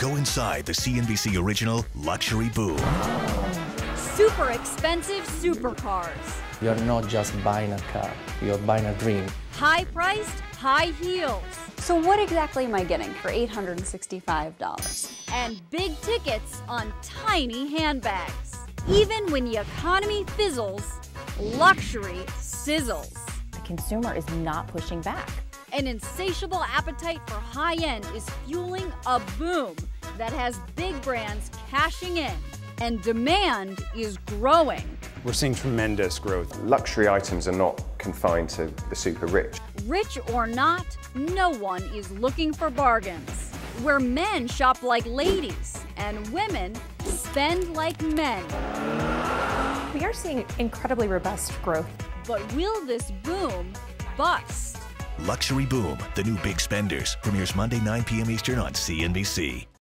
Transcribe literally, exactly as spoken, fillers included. Go inside the C N B C original luxury boom. Super expensive supercars. You're not just buying a car, you're buying a dream. High-priced, high heels. So what exactly am I getting for eight hundred sixty-five dollars? And big tickets on tiny handbags. Even when the economy fizzles, luxury sizzles. The consumer is not pushing back. An insatiable appetite for high-end is fueling a boom that has big brands cashing in. And demand is growing. We're seeing tremendous growth. Luxury items are not confined to the super rich. Rich or not, no one is looking for bargains. Where men shop like ladies and women spend like men. We are seeing incredibly robust growth. But will this boom bust? Luxury Boom, the new big spenders, premieres Monday nine p m Eastern on C N B C.